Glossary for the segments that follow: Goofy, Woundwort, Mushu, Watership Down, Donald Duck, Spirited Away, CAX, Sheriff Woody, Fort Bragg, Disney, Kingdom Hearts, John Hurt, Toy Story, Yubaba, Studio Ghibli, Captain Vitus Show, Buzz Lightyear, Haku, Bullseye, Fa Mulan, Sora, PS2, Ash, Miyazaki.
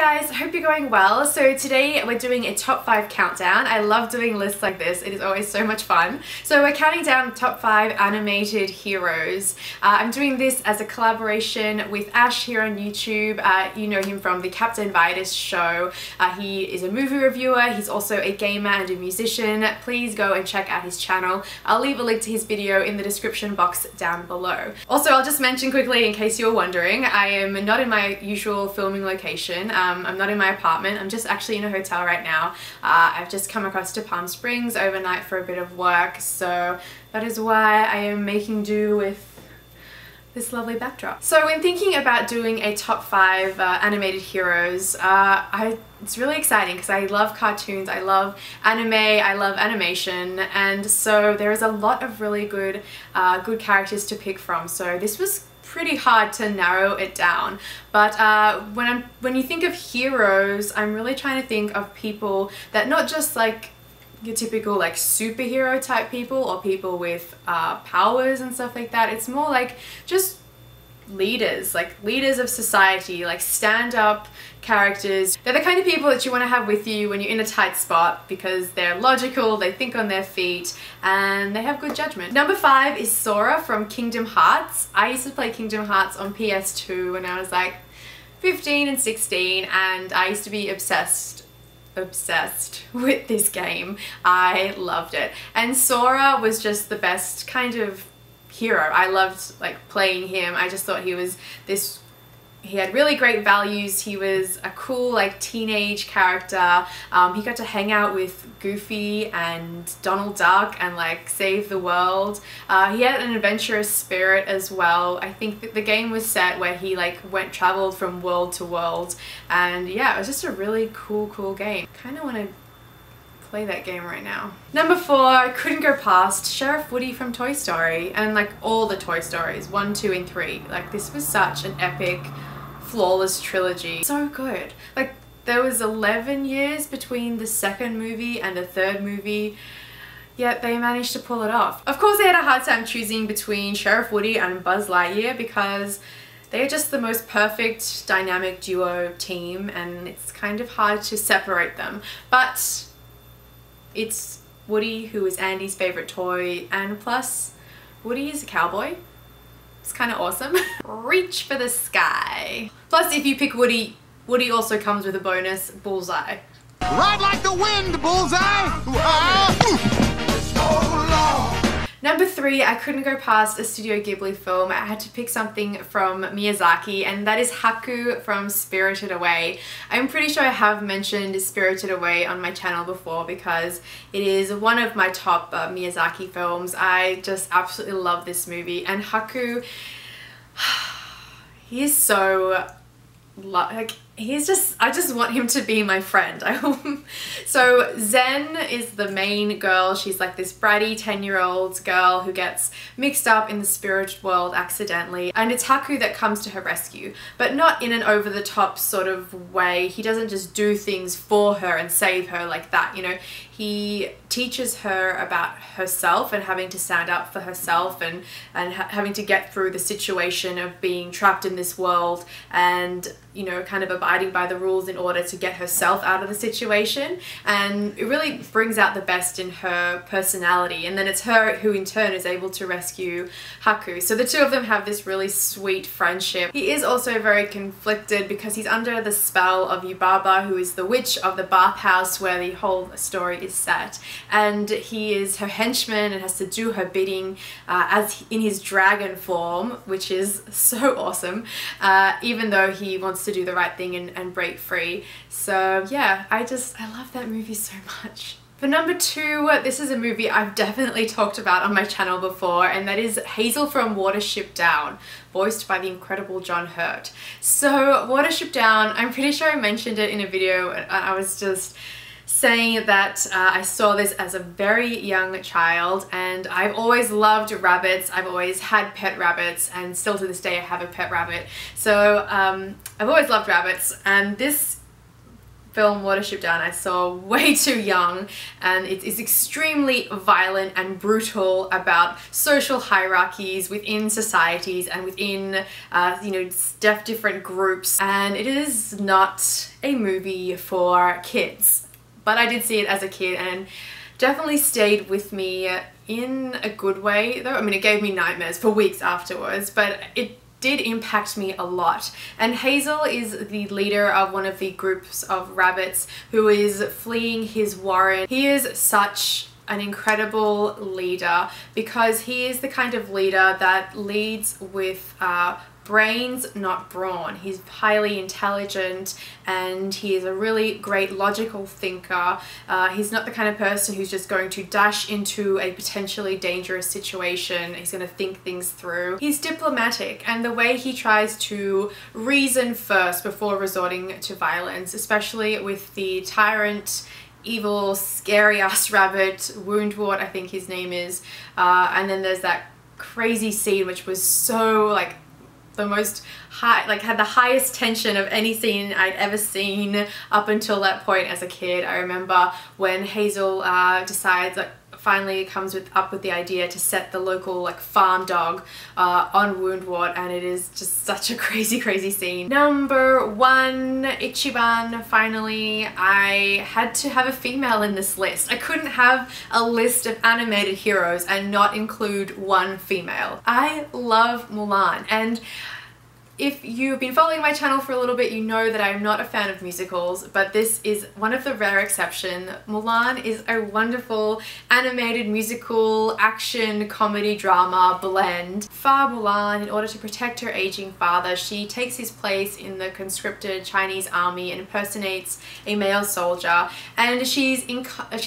guys, I hope you're going well. So today we're doing a top 5 countdown. I love doing lists like this, it is always so much fun. So we're counting down top 5 animated heroes. I'm doing this as a collaboration with Ash here on YouTube. You know him from the Captain Vitus Show. He is a movie reviewer, he's also a gamer and a musician. Please go and check out his channel. I'll leave a link to his video in the description box down below. Also, I'll just mention quickly in case you were wondering, I am not in my usual filming location. I'm not in my apartment, I'm just actually in a hotel right now. I've just come across to Palm Springs overnight for a bit of work, so that is why I am making do with this lovely backdrop. So when thinking about doing a top 5 animated heroes, it's really exciting because I love cartoons, I love anime, I love animation, and so there is a lot of really good, good characters to pick from. So this was pretty hard to narrow it down, but when you think of heroes, I'm really trying to think of people that not just like your typical like superhero type people or people with powers and stuff like that. It's more like just leaders, like leaders of society, like stand-up characters. They're the kind of people that you want to have with you when you're in a tight spot because they're logical, they think on their feet, and they have good judgment. Number 5 is Sora from Kingdom Hearts. I used to play Kingdom Hearts on PS2 when I was like 15 and 16, and I used to be obsessed with this game. I loved it. And Sora was just the best kind of hero. I loved like playing him. I just thought he was this, he had really great values, he was a cool like teenage character. He got to hang out with Goofy and Donald Duck and like save the world. He had an adventurous spirit as well. I think that the game was set where he like traveled from world to world, and yeah, it was just a really cool game. Kind of want to play that game right now. Number 4, I couldn't go past Sheriff Woody from Toy Story, and like all the Toy Stories, 1, 2, and 3. Like this was such an epic, flawless trilogy. So good. Like there was 11 years between the second movie and the third movie, yet they managed to pull it off. Of course, they had a hard time choosing between Sheriff Woody and Buzz Lightyear because they are just the most perfect dynamic duo team, and it's kind of hard to separate them. But it's Woody who is Andy's favorite toy, and plus Woody is a cowboy. It's kind of awesome. Reach for the sky. Plus if you pick Woody, Woody also comes with a bonus, Bullseye. Ride like the wind, Bullseye! Wow. Number 3, I couldn't go past a Studio Ghibli film. I had to pick something from Miyazaki, and that is Haku from Spirited Away. I'm pretty sure I have mentioned Spirited Away on my channel before because it is one of my top Miyazaki films. I just absolutely love this movie, and Haku, he is so like, he's just, I just want him to be my friend. So Zen is the main girl. She's like this bratty 10-year-old girl who gets mixed up in the spirit world accidentally, and it's Haku that comes to her rescue, but not in an over-the-top sort of way. He doesn't just do things for her and save her like that, you know. He teaches her about herself and having to stand up for herself, and having to get through the situation of being trapped in this world, and you know, kind of abiding by the rules in order to get herself out of the situation. And it really brings out the best in her personality, and then it's her who in turn is able to rescue Haku. So the two of them have this really sweet friendship. He is also very conflicted because he's under the spell of Yubaba, who is the witch of the bathhouse where the whole story is set, and he is her henchman and has to do her bidding as in his dragon form, which is so awesome, even though he wants to do the right thing and break free. So yeah, I love that movie so much. For number 2, this is a movie I've definitely talked about on my channel before, and that is Hazel from Watership Down, voiced by the incredible John Hurt. So Watership Down, I'm pretty sure I mentioned it in a video, and I was just saying that I saw this as a very young child, and I've always loved rabbits. I've always had pet rabbits, and still to this day I have a pet rabbit. So I've always loved rabbits, and this film Watership Down I saw way too young, and it is extremely violent and brutal about social hierarchies within societies and within you know, different groups, and it is not a movie for kids, but I did see it as a kid and definitely stayed with me in a good way though. I mean, it gave me nightmares for weeks afterwards, but it did impact me a lot. And Hazel is the leader of one of the groups of rabbits who is fleeing his warren. He is such an incredible leader because he is the kind of leader that leads with brains, not brawn. He's highly intelligent and he is a really great logical thinker. He's not the kind of person who's just going to dash into a potentially dangerous situation. He's going to think things through. He's diplomatic, and the way he tries to reason first before resorting to violence, especially with the tyrant, evil, scary ass rabbit, Woundwort I think his name is, and then there's that crazy scene which was so like the most high, like had the highest tension of any scene I'd ever seen up until that point as a kid. I remember when Hazel decides, like, finally comes up with the idea to set the local like farm dog on Woundwort, and it is just such a crazy scene. Number one, Ichiban. Finally, I had to have a female in this list. I couldn't have a list of animated heroes and not include one female. I love Mulan, and if you've been following my channel for a little bit, you know that I'm not a fan of musicals, but this is one of the rare exceptions. Mulan is a wonderful animated musical, action, comedy, drama blend. Fa Mulan, in order to protect her aging father, she takes his place in the conscripted Chinese army and impersonates a male soldier, and she's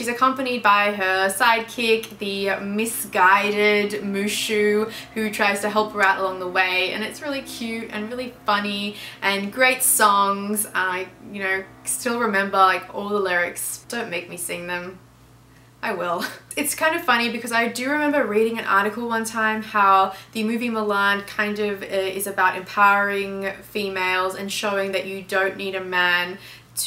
accompanied by her sidekick, the misguided Mushu, who tries to help her out along the way, and it's really cute and really funny and great songs. I, you know, still remember like all the lyrics. Don't make me sing them. I will. It's kind of funny because I do remember reading an article one time how the movie Mulan kind of is about empowering females and showing that you don't need a man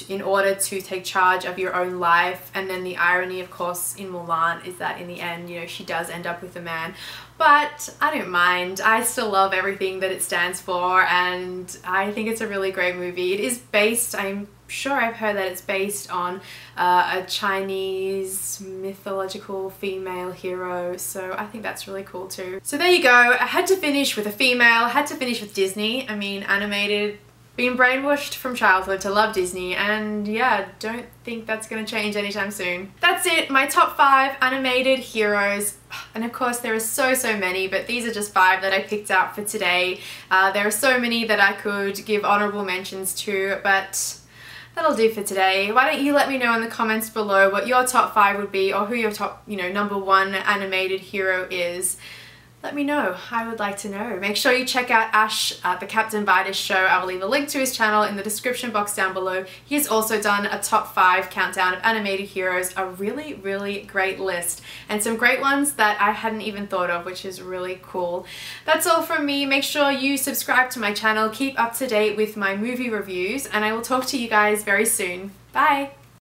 in order to take charge of your own life. And then the irony, of course, in Mulan is that in the end, you know, she does end up with a man. But I don't mind. I still love everything that it stands for, and I think it's a really great movie. It is based, I'm sure I've heard that it's based on a Chinese mythological female hero, so I think that's really cool too. So there you go. I had to finish with a female. I had to finish with Disney. I mean, animated. Been brainwashed from childhood to love Disney, and yeah, don't think that's gonna change anytime soon. That's it, my top 5 animated heroes. And of course there are so many, but these are just 5 that I picked out for today. There are so many that I could give honorable mentions to, but that'll do for today. Why don't you let me know in the comments below what your top 5 would be, or who your top, you know, #1 animated hero is. Let me know. I would like to know. Make sure you check out Ash at the Captain Vitus Show. I will leave a link to his channel in the description box down below. He has also done a top 5 countdown of animated heroes, a really great list, and some great ones that I hadn't even thought of, which is really cool. That's all from me. Make sure you subscribe to my channel, keep up to date with my movie reviews, and I will talk to you guys very soon. Bye!